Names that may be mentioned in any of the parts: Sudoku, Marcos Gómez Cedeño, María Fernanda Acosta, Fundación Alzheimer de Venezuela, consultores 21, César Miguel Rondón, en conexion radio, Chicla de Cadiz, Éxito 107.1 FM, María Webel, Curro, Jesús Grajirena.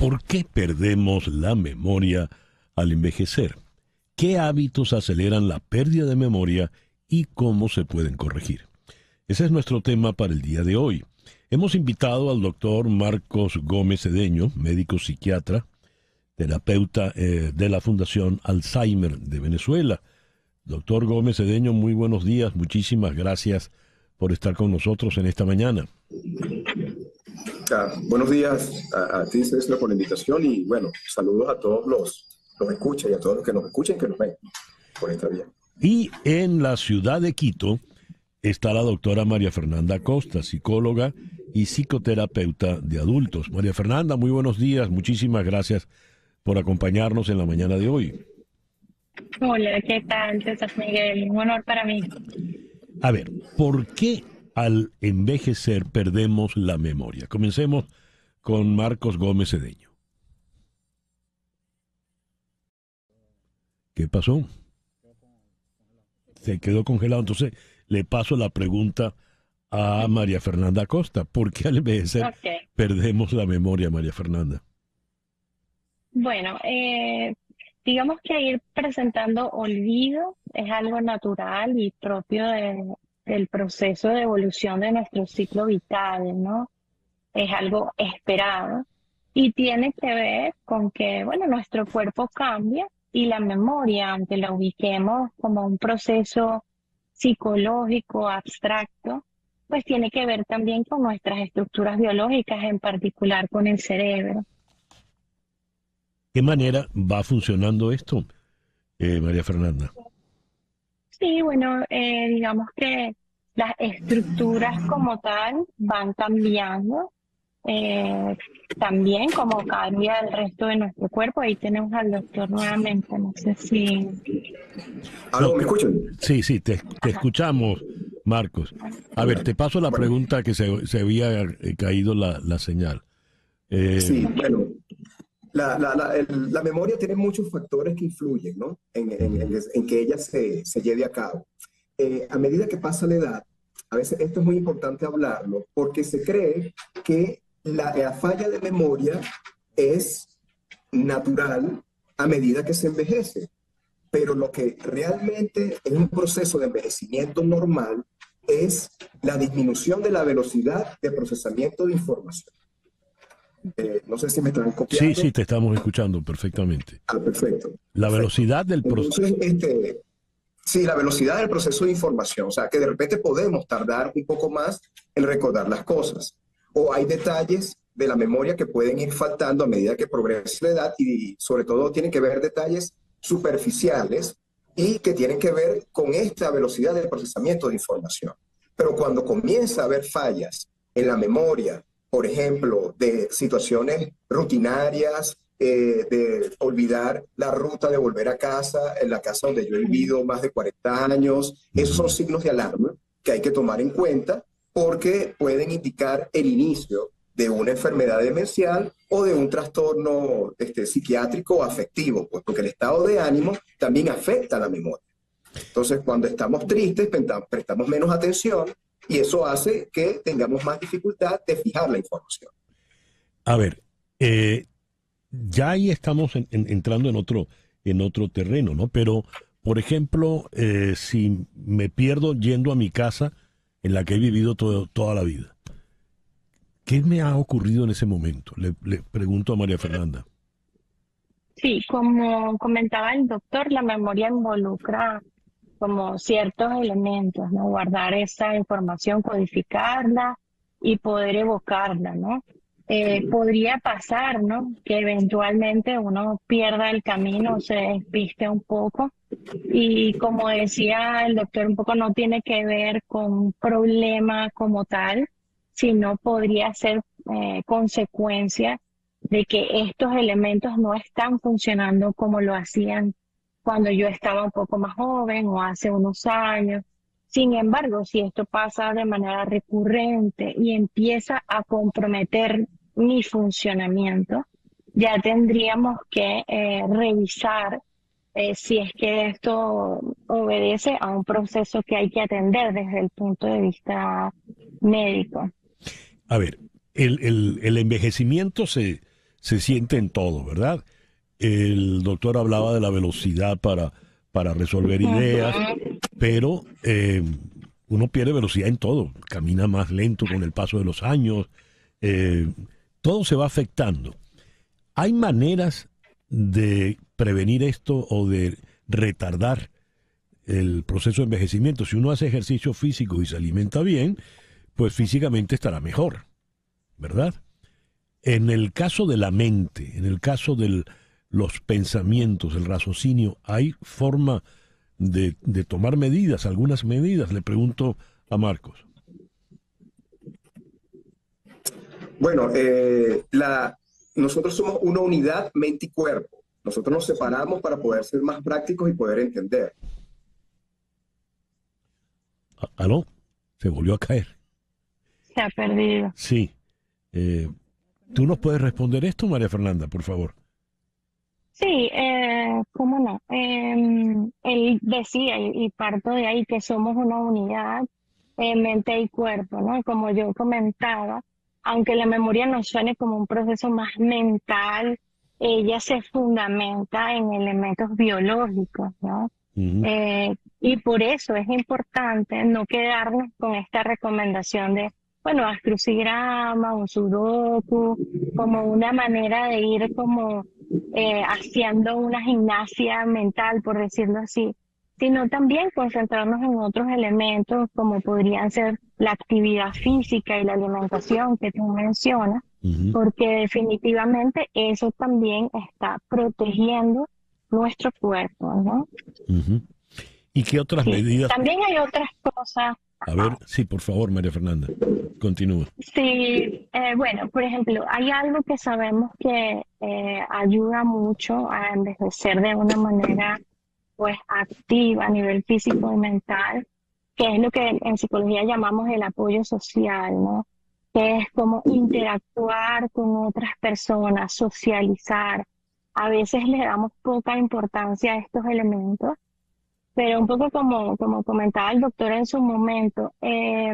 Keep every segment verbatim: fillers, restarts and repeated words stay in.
¿Por qué perdemos la memoria al envejecer? ¿Qué hábitos aceleran la pérdida de memoria y cómo se pueden corregir? Ese es nuestro tema para el día de hoy. Hemos invitado al doctor Marcos Gómez Cedeño, médico psiquiatra, terapeuta eh, de la Fundación Alzheimer de Venezuela. Doctor Gómez Cedeño, muy buenos días. Muchísimas gracias por estar con nosotros en esta mañana. Ah, buenos días a, a ti, César, por la invitación y, bueno, saludos a todos los, los escuchas y a todos los que nos escuchan y que nos ven por esta vía. Y en la ciudad de Quito está la doctora María Fernanda Acosta, psicóloga y psicoterapeuta de adultos. María Fernanda, muy buenos días. Muchísimas gracias por acompañarnos en la mañana de hoy. Hola, ¿qué tal, César Miguel? Un honor para mí. A ver, ¿por qué al envejecer perdemos la memoria? Comencemos con Marcos Gómez Cedeño. ¿Qué pasó? Se quedó congelado. Entonces, le paso la pregunta a María Fernanda Acosta. ¿Por qué al envejecer okay. perdemos la memoria, María Fernanda? Bueno, eh... digamos que ir presentando olvido es algo natural y propio de, del proceso de evolución de nuestro ciclo vital, ¿no? Es algo esperado y tiene que ver con que, bueno, nuestro cuerpo cambia y la memoria, aunque la ubiquemos como un proceso psicológico abstracto, pues tiene que ver también con nuestras estructuras biológicas, en particular con el cerebro. ¿Qué manera va funcionando esto, eh, María Fernanda? Sí, bueno, eh, digamos que las estructuras como tal van cambiando, eh, también como cambia el resto de nuestro cuerpo. Ahí tenemos al doctor nuevamente, no sé si... ¿Aló, me escuchan? Sí, sí, te, te escuchamos, Marcos. A ver, te paso la bueno. pregunta que se, se había caído la, la señal. Eh, sí, bueno... La, la, la, el, la memoria tiene muchos factores que influyen, ¿no? en, en, en, en que ella se, se lleve a cabo. Eh, a medida que pasa la edad, a veces esto es muy importante hablarlo, porque se cree que la, la falla de memoria es natural a medida que se envejece, pero lo que realmente es un proceso de envejecimiento normal es la disminución de la velocidad de procesamiento de información. Eh, no sé si me están copiando. Sí, sí, te estamos escuchando perfectamente. Ah, perfecto. La velocidad del proceso. Entonces, este, sí, la velocidad del proceso de información. O sea, que de repente podemos tardar un poco más en recordar las cosas. O hay detalles de la memoria que pueden ir faltando a medida que progresa la edad y sobre todo tienen que ver detalles superficiales y que tienen que ver con esta velocidad del procesamiento de información. Pero cuando comienza a haber fallas en la memoria, por ejemplo, de situaciones rutinarias, eh, de olvidar la ruta de volver a casa, en la casa donde yo he vivido más de cuarenta años. Esos son signos de alarma que hay que tomar en cuenta porque pueden indicar el inicio de una enfermedad demencial o de un trastorno este, psiquiátrico o afectivo, puesto que el estado de ánimo también afecta la memoria. Entonces, cuando estamos tristes, prestamos menos atención, y eso hace que tengamos más dificultad de fijar la información. A ver, eh, ya ahí estamos en, en, entrando en otro, en otro terreno, ¿no? Pero, por ejemplo, eh, si me pierdo yendo a mi casa en la que he vivido todo, toda la vida, ¿qué me ha ocurrido en ese momento? Le, le pregunto a María Fernanda. Sí, como comentaba el doctor, la memoria involucra como ciertos elementos, ¿no? Guardar esa información, codificarla y poder evocarla, ¿no? Eh, podría pasar, ¿no? Que eventualmente uno pierda el camino, se despiste un poco y como decía el doctor, un poco no tiene que ver con un problema como tal, sino podría ser eh, consecuencia de que estos elementos no están funcionando como lo hacían cuando yo estaba un poco más joven o hace unos años. Sin embargo, si esto pasa de manera recurrente y empieza a comprometer mi funcionamiento, ya tendríamos que eh, revisar eh, si es que esto obedece a un proceso que hay que atender desde el punto de vista médico. A ver, el, el, el envejecimiento se, se siente en todo, ¿verdad? El doctor hablaba de la velocidad para, para resolver ideas, pero eh, uno pierde velocidad en todo, camina más lento con el paso de los años, eh, todo se va afectando. ¿Hay maneras de prevenir esto o de retardar el proceso de envejecimiento? Si uno hace ejercicio físico y se alimenta bien, pues físicamente estará mejor, ¿verdad? En el caso de la mente, en el caso de los pensamientos, el raciocinio, ¿hay forma de, de tomar medidas, algunas medidas? Le pregunto a Marcos. Bueno, eh, la, nosotros somos una unidad mente y cuerpo. Nosotros nos separamos para poder ser más prácticos y poder entender. ¿Aló? Se volvió a caer. Se ha perdido. Sí. Eh, ¿Tú nos puedes responder esto, María Fernanda, por favor? Sí, eh, cómo no. Eh, él decía, y parto de ahí, que somos una unidad eh, mente y cuerpo, ¿no? Como yo comentaba, aunque la memoria nos suene como un proceso más mental, ella se fundamenta en elementos biológicos, ¿no? Uh-huh. eh, y por eso es importante no quedarnos con esta recomendación de, bueno, haz crucigrama o sudoku, como una manera de ir como eh, haciendo una gimnasia mental, por decirlo así, sino también concentrarnos en otros elementos como podrían ser la actividad física y la alimentación que tú mencionas, uh-huh. porque definitivamente eso también está protegiendo nuestro cuerpo, ¿no? Uh-huh. ¿Y qué otras sí. medidas? También hay otras cosas. A ver, sí, por favor, María Fernanda, continúa. Sí, eh, bueno, por ejemplo, hay algo que sabemos que eh, ayuda mucho a envejecer de una manera pues activa a nivel físico y mental, que es lo que en psicología llamamos el apoyo social, ¿no? Que es como interactuar con otras personas, socializar. A veces le damos poca importancia a estos elementos, pero un poco como, como comentaba el doctor en su momento, eh,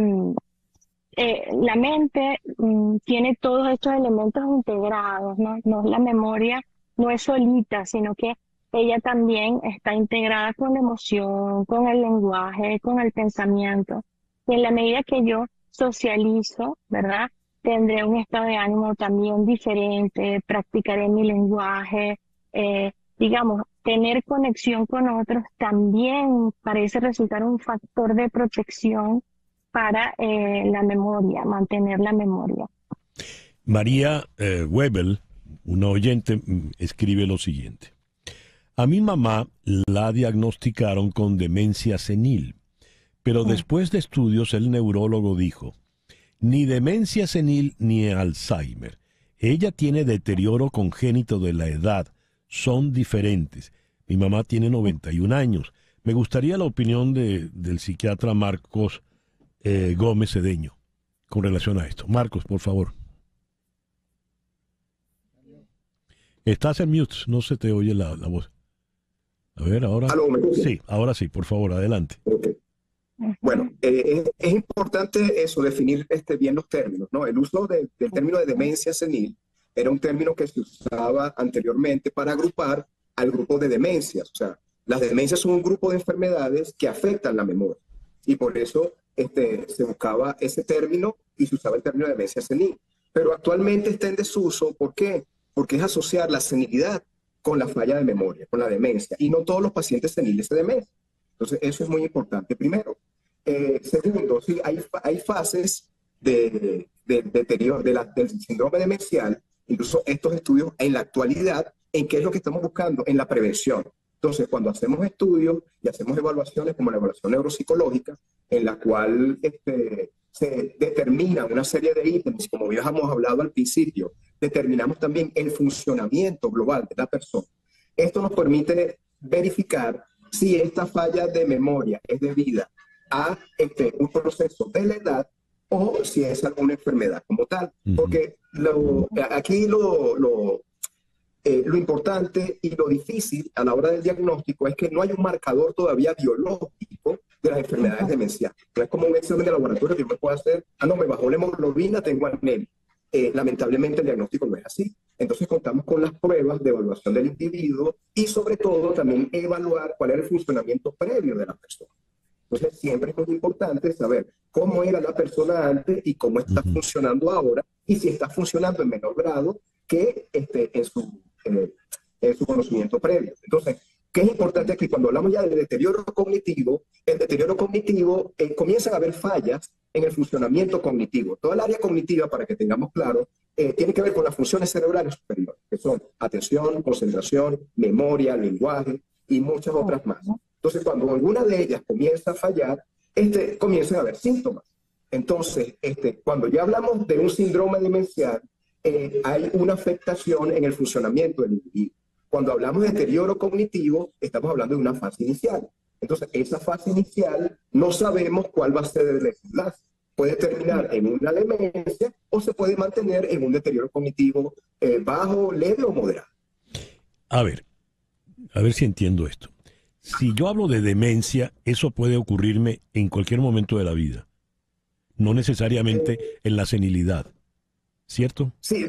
eh, la mente mm, tiene todos estos elementos integrados, ¿no? No, la memoria no es solita, sino que ella también está integrada con la emoción, con el lenguaje, con el pensamiento. Y en la medida que yo socializo, ¿verdad?, tendré un estado de ánimo también diferente, practicaré mi lenguaje, eh, digamos, tener conexión con otros también parece resultar un factor de protección para eh, la memoria, mantener la memoria. María eh, Webel, una oyente, escribe lo siguiente. A mi mamá la diagnosticaron con demencia senil, pero después de estudios el neurólogo dijo, ni demencia senil ni Alzheimer. Ella tiene deterioro congénito de la edad. Son diferentes. Mi mamá tiene noventa y un años. Me gustaría la opinión de, del psiquiatra Marcos eh, Gómez Cedeño con relación a esto. Marcos, por favor. Estás en mute, no se te oye la, la voz. A ver, ahora... Sí, ahora sí, por favor, adelante. Okay. Bueno, eh, es, es importante eso, definir este, bien los términos, ¿no? El uso de, del término de demencia senil era un término que se usaba anteriormente para agrupar al grupo de demencias. O sea, las demencias son un grupo de enfermedades que afectan la memoria. Y por eso este, se buscaba ese término y se usaba el término de demencia senil. Pero actualmente está en desuso. ¿Por qué? Porque es asociar la senilidad con la falla de memoria, con la demencia. Y no todos los pacientes seniles se demencian. Entonces, eso es muy importante. Primero. Eh, segundo, sí, hay, hay fases de, de, de deterioro, de la, del síndrome demencial. Incluso estos estudios en la actualidad, ¿en qué es lo que estamos buscando? En la prevención. Entonces, cuando hacemos estudios y hacemos evaluaciones, como la evaluación neuropsicológica, en la cual este, se determina una serie de ítems, como ya hemos hablado al principio, determinamos también el funcionamiento global de la persona. Esto nos permite verificar si esta falla de memoria es debida a este, un proceso de la edad, o si es alguna enfermedad como tal. Porque lo, aquí lo, lo, eh, lo importante y lo difícil a la hora del diagnóstico es que no hay un marcador todavía biológico de las enfermedades demenciales. No es como un examen de laboratorio que yo me puedo hacer, ah, no, me bajó la hemoglobina, tengo anemia. eh, lamentablemente el diagnóstico no es así. Entonces contamos con las pruebas de evaluación del individuo y sobre todo también evaluar cuál era el funcionamiento previo de la persona. Entonces siempre es muy importante saber cómo era la persona antes y cómo está uh-huh. funcionando ahora, y si está funcionando en menor grado que este, en, su, en, en su conocimiento previo. Entonces, ¿qué es importante aquí? Cuando hablamos ya del deterioro cognitivo, el deterioro cognitivo eh, comienzan a haber fallas en el funcionamiento cognitivo. Toda el área cognitiva, para que tengamos claro, eh, tiene que ver con las funciones cerebrales superiores, que son atención, concentración, memoria, lenguaje y muchas otras más. Entonces, cuando alguna de ellas comienza a fallar, este, comienzan a haber síntomas. Entonces, este, cuando ya hablamos de un síndrome demencial, eh, hay una afectación en el funcionamiento del individuo. Cuando hablamos de deterioro cognitivo, estamos hablando de una fase inicial. Entonces, esa fase inicial no sabemos cuál va a ser el desenlace. Puede terminar en una demencia o se puede mantener en un deterioro cognitivo eh, bajo, leve o moderado. A ver, a ver si entiendo esto. Si yo hablo de demencia, eso puede ocurrirme en cualquier momento de la vida. No necesariamente eh, en la senilidad, ¿cierto? Sí,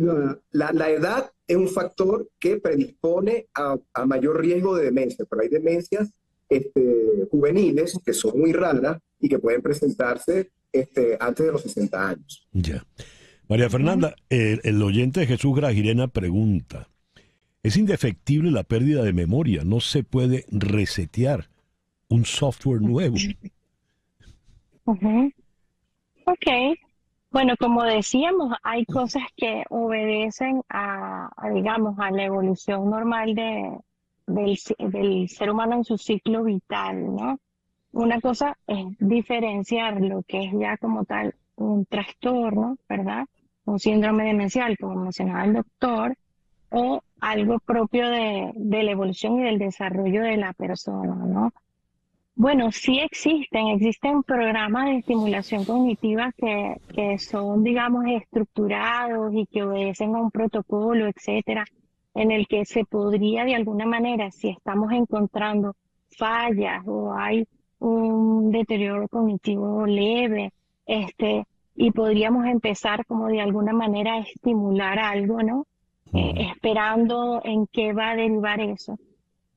la, la edad es un factor que predispone a, a mayor riesgo de demencia, pero hay demencias este, juveniles que son muy raras y que pueden presentarse este, antes de los sesenta años. Ya. María Fernanda, el, el oyente Jesús Grajirena pregunta, ¿es indefectible la pérdida de memoria? ¿No se puede resetear un software nuevo? Uh-huh. Ok. Bueno, como decíamos, hay cosas que obedecen a, a digamos, a la evolución normal de, del, del ser humano en su ciclo vital, ¿no? Una cosa es diferenciar lo que es ya como tal un trastorno, ¿verdad? Un síndrome demencial, como mencionaba el doctor, o algo propio de, de la evolución y del desarrollo de la persona, ¿no? Bueno, sí existen, existen programas de estimulación cognitiva que, que son, digamos, estructurados y que obedecen a un protocolo, etcétera, en el que se podría de alguna manera, si estamos encontrando fallas o hay un deterioro cognitivo leve, este, y podríamos empezar como de alguna manera a estimular algo, ¿no? Eh, esperando en qué va a derivar eso.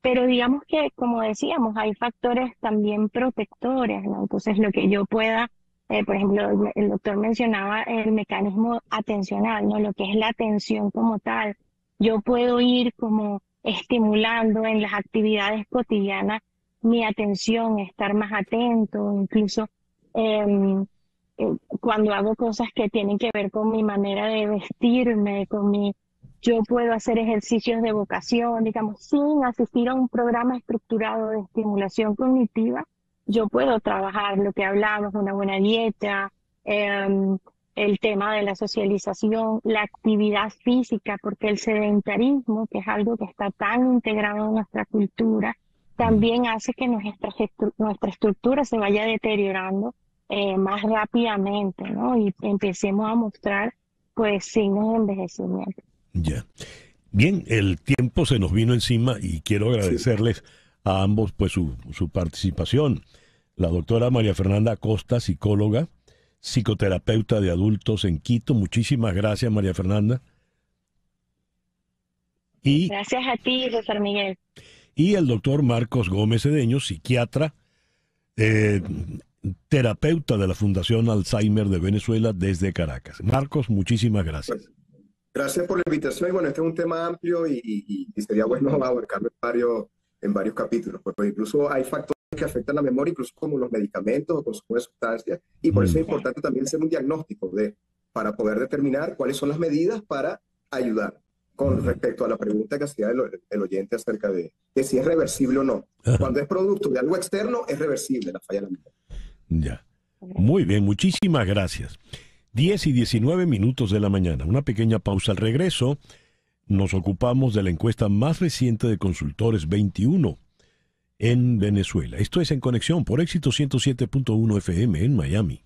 Pero digamos que, como decíamos, hay factores también protectores, ¿no? Entonces, lo que yo pueda, eh, por ejemplo, el doctor mencionaba el mecanismo atencional, ¿no? Lo que es la atención como tal. Yo puedo ir como estimulando en las actividades cotidianas mi atención, estar más atento, incluso eh, eh, cuando hago cosas que tienen que ver con mi manera de vestirme, con mi... Yo puedo hacer ejercicios de vocación, digamos, sin asistir a un programa estructurado de estimulación cognitiva. Yo puedo trabajar lo que hablamos, una buena dieta, eh, el tema de la socialización, la actividad física, porque el sedentarismo, que es algo que está tan integrado en nuestra cultura, también hace que nuestra, nuestra estructura se vaya deteriorando eh, más rápidamente, ¿no? Y empecemos a mostrar, pues, signos de envejecimiento. Ya. Bien, el tiempo se nos vino encima y quiero agradecerles sí. a ambos pues su, su participación. La doctora María Fernanda Acosta, psicóloga, psicoterapeuta de adultos en Quito. Muchísimas gracias, María Fernanda. Y, gracias a ti, César Miguel. Y el doctor Marcos Gómez Cedeño, psiquiatra, eh, terapeuta de la Fundación Alzheimer de Venezuela desde Caracas. Marcos, muchísimas gracias. Pues, gracias por la invitación. Y bueno, este es un tema amplio y, y, y sería bueno abarcarlo en varios, en varios capítulos, porque incluso hay factores que afectan la memoria, incluso como los medicamentos o consumo de sustancias, y por eso es importante también hacer un diagnóstico de, para poder determinar cuáles son las medidas para ayudar. Con respecto a la pregunta que hacía el, el oyente acerca de, de si es reversible o no. Cuando es producto de algo externo, es reversible la falla de la memoria. Ya. Muy bien, muchísimas gracias. diez y diecinueve minutos de la mañana. Una pequeña pausa. Al regreso, nos ocupamos de la encuesta más reciente de Consultores veintiuno en Venezuela. Esto es En Conexión por Éxito ciento siete punto uno F M en Miami.